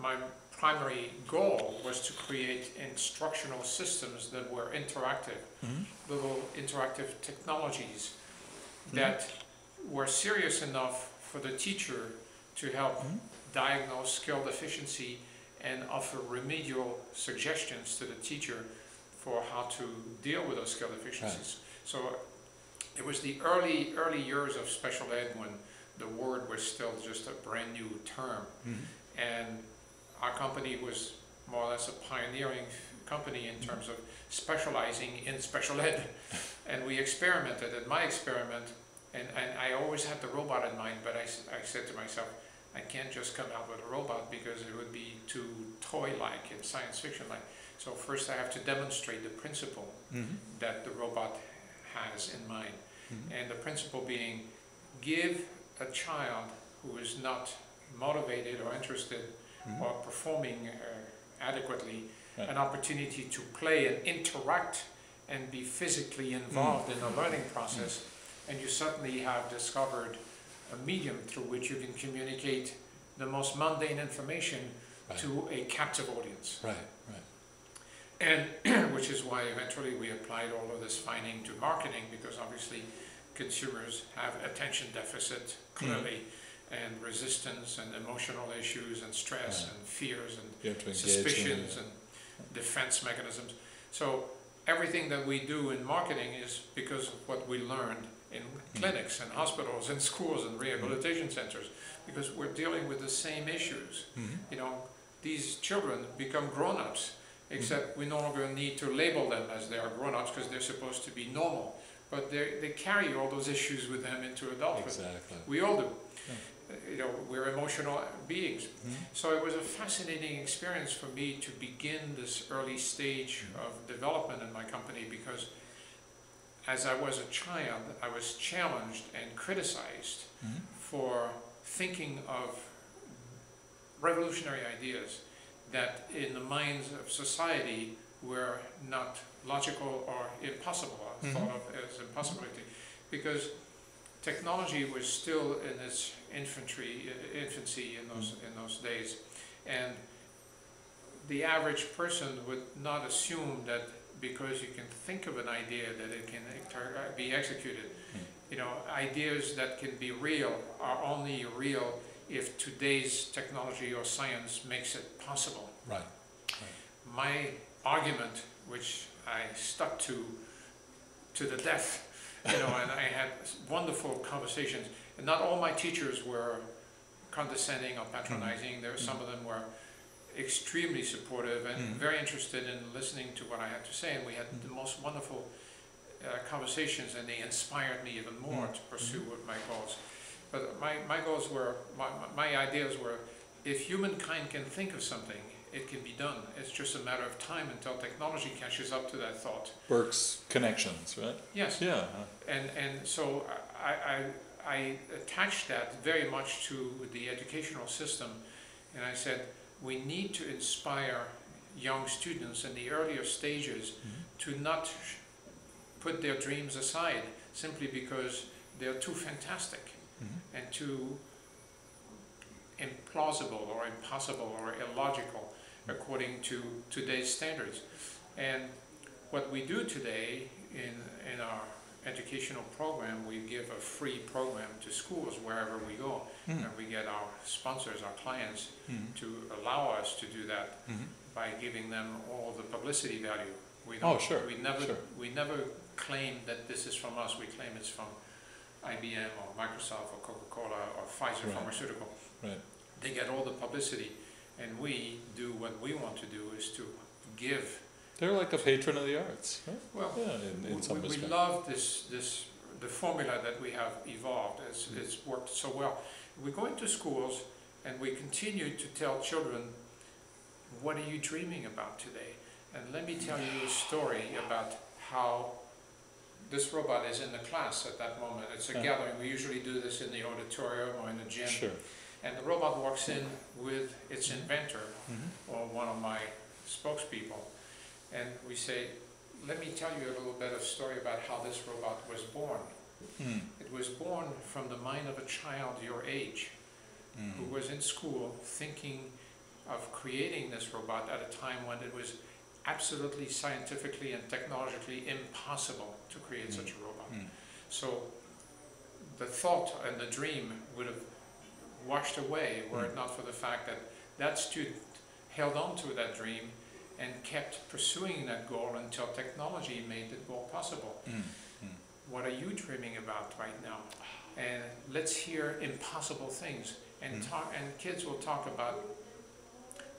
my primary goal was to create instructional systems that were interactive, little interactive technologies that were serious enough for the teacher to help diagnose skill deficiency and offer remedial suggestions to the teacher for how to deal with those skill deficiencies. Right. So it was the early years of special ed when the word was still just a brand new term. And our company was more or less a pioneering company in terms of specializing in special ed. And we experimented, and my experiment, and I always had the robot in mind, but I said to myself, I can't just come out with a robot because it would be too toy-like and science fiction-like. So first I have to demonstrate the principle that the robot has in mind. And the principle being, give a child who is not motivated or interested or performing adequately an opportunity to play and interact and be physically involved in the learning process, and you suddenly have discovered a medium through which you can communicate the most mundane information to a captive audience. And which is why eventually we applied all of this finding to marketing, because obviously consumers have attention deficit clearly, and resistance and emotional issues and stress and fears and suspicions and defense mechanisms. So everything that we do in marketing is because of what we learned in clinics and hospitals and schools and rehabilitation centers, because we're dealing with the same issues. You know, these children become grown-ups, except we no longer need to label them as they are grown-ups because they're supposed to be normal, but they carry all those issues with them into adulthood. We all do. You know, we're emotional beings. So it was a fascinating experience for me to begin this early stage of development in my company, because as I was a child, I was challenged and criticized for thinking of revolutionary ideas that in the minds of society were not logical or impossible, or thought of as impossibility, because technology was still in its infancy in those days, and the average person would not assume that because you can think of an idea that it can be executed. You know, ideas that can be real are only real if today's technology or science makes it possible. My argument, which I stuck to the death, you know, and I had wonderful conversations, and not all my teachers were condescending or patronizing. There were some of them were extremely supportive and very interested in listening to what I had to say, and we had the most wonderful conversations, and they inspired me even more to pursue my goals. But my ideas were, if humankind can think of something, it can be done. It's just a matter of time until technology catches up to that thought. Burke's connections, right? Yes. Yeah. And so I attached that very much to the educational system, and I said, we need to inspire young students in the earlier stages to not put their dreams aside simply because they're too fantastic and too implausible or impossible or illogical according to today's standards. And what we do today in our educational program, we give a free program to schools wherever we go, and we get our sponsors, our clients, to allow us to do that by giving them all the publicity value. We don't, we never claim that this is from us. We claim it's from IBM or Microsoft or Coca-Cola or Pfizer Pharmaceutical. They get all the publicity, and we do what we want to do, is to give. They're like a patron of the arts. Well, in some respect. We love the formula that we have evolved. It's worked so well. We go into schools and we continue to tell children, what are you dreaming about today? And let me tell you a story about how this robot is in the class at that moment. It's a gathering. We usually do this in the auditorium or in the gym. And the robot walks in with its inventor or one of my spokespeople. And we say, let me tell you a little bit of story about how this robot was born. It was born from the mind of a child your age who was in school thinking of creating this robot at a time when it was absolutely scientifically and technologically impossible to create such a robot. So the thought and the dream would have washed away were it not for the fact that that student held on to that dream and kept pursuing that goal until technology made the goal possible. What are you dreaming about right now? And let's hear impossible things. And kids will talk about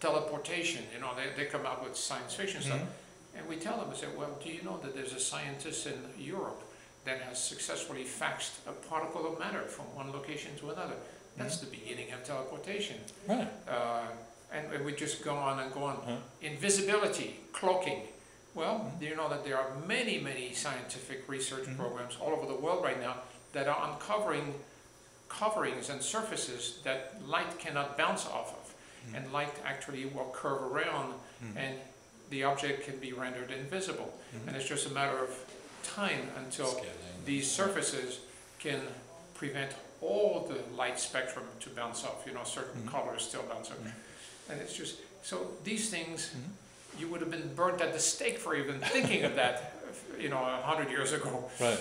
teleportation. You know, they come out with science fiction stuff. And we tell them, we say, well, do you know that there's a scientist in Europe that has successfully faxed a particle of matter from one location to another? That's the beginning of teleportation. Right. And we just go on and go on. Invisibility, cloaking. Well, do you know that there are many, many scientific research programs all over the world right now that are uncovering coverings and surfaces that light cannot bounce off of. And light actually will curve around and the object can be rendered invisible. And it's just a matter of time until these surfaces can prevent all the light spectrum to bounce off. You know, certain colors still bounce off. And it's just, so these things, you would have been burnt at the stake for even thinking of that, you know, 100 years ago. Right.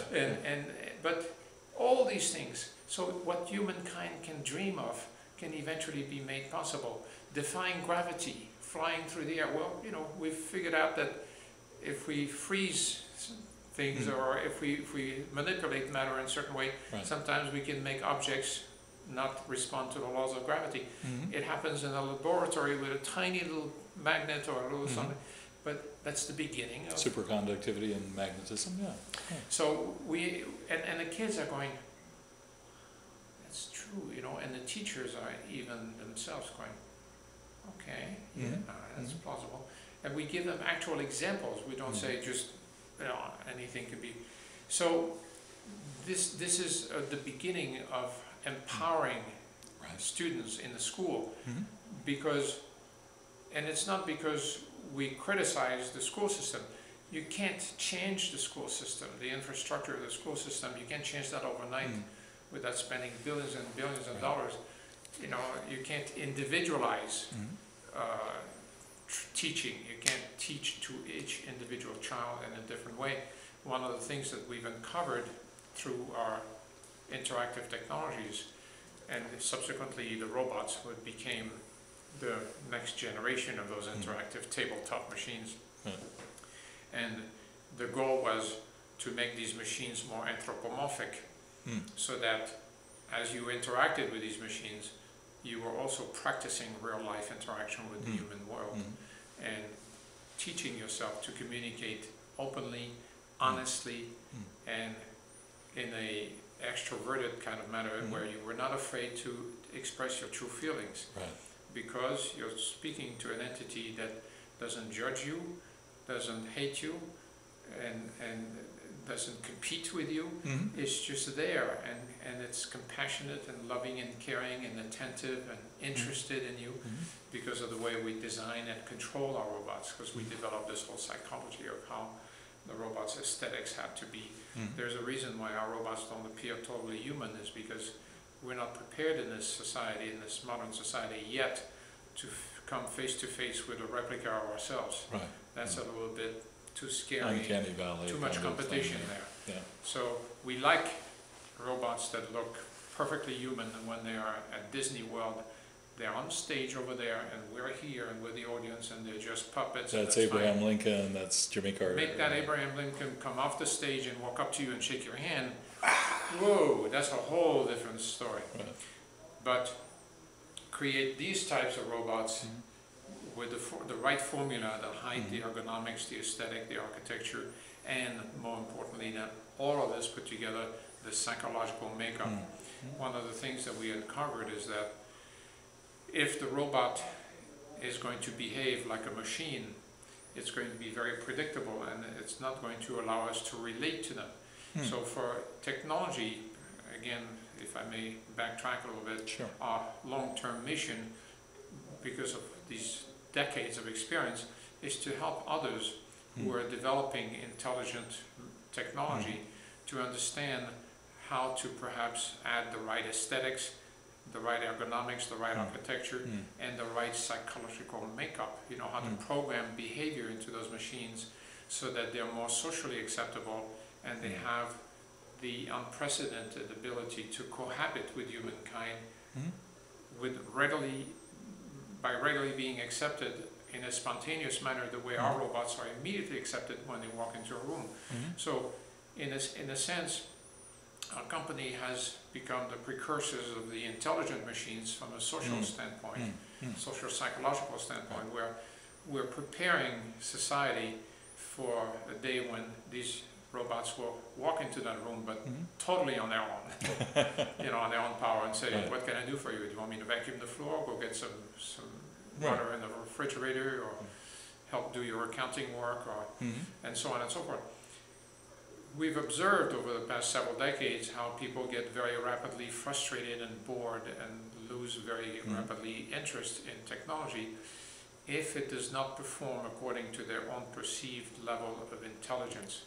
But all these things, so what humankind can dream of can eventually be made possible. Defying gravity, flying through the air. Well, you know, we've figured out that if we freeze things or if we manipulate matter in a certain way, sometimes we can make objects not respond to the laws of gravity. It happens in a laboratory with a tiny little magnet or a little something, but that's the beginning of superconductivity and magnetism. So we and the kids are going, that's true, you know, and the teachers are even themselves going, okay, that's plausible. And we give them actual examples. We don't say just, you know, anything could be. So this is the beginning of empowering students in the school, because, and it's not because we criticize the school system. You can't change the school system, the infrastructure of the school system. You can't change that overnight without spending billions and billions of dollars. You know, you can't individualize teaching. You can't teach to each individual child in a different way. One of the things that we've uncovered through our interactive technologies, and subsequently the robots would became the next generation of those interactive tabletop machines. And the goal was to make these machines more anthropomorphic, so that as you interacted with these machines, you were also practicing real-life interaction with the human world and teaching yourself to communicate openly, honestly, and in a extroverted kind of manner, where you were not afraid to express your true feelings, because you're speaking to an entity that doesn't judge you, doesn't hate you, and doesn't compete with you. It's just there, and it's compassionate and loving and caring and attentive and interested in you, because of the way we design and control our robots, because we developed this whole psychology of how the robot's aesthetics have to be. There's a reason why our robots don't appear totally human, is because we're not prepared in this society, in this modern society yet, to come face to face with a replica of ourselves. That's a little bit too scary, uncanny valley, too much competition there. So we like robots that look perfectly human, and when they are at Disney World, they're on stage over there, and we're here, and we're the audience, and they're just puppets. That's Abraham Lincoln, that's Jimmy Carter. Make that Abraham Lincoln come off the stage and walk up to you and shake your hand. Whoa, that's a whole different story. But create these types of robots with the right formula that hide the ergonomics, the aesthetic, the architecture, and more importantly, that all of this put together, the psychological makeup. One of the things that we uncovered is that if the robot is going to behave like a machine, it's going to be very predictable, and it's not going to allow us to relate to them. So for technology, again, if I may backtrack a little bit, our long-term mission, because of these decades of experience, is to help others who are developing intelligent technology to understand how to perhaps add the right aesthetics, the right ergonomics, the right architecture, and the right psychological makeup, you know, how to program behavior into those machines so that they're more socially acceptable and they have the unprecedented ability to cohabit with humankind by readily being accepted in a spontaneous manner the way our robots are immediately accepted when they walk into a room. So in a sense, our company has become the precursors of the intelligent machines from a social standpoint, social psychological standpoint, where we're preparing society for a day when these robots will walk into that room, but totally on their own, you know, on their own power, and say, what can I do for you? Do you want me to vacuum the floor, go get some water in the refrigerator, or help do your accounting work, or and so on and so forth. We've observed over the past several decades how people get very rapidly frustrated and bored and lose very rapidly interest in technology if it does not perform according to their own perceived level of intelligence.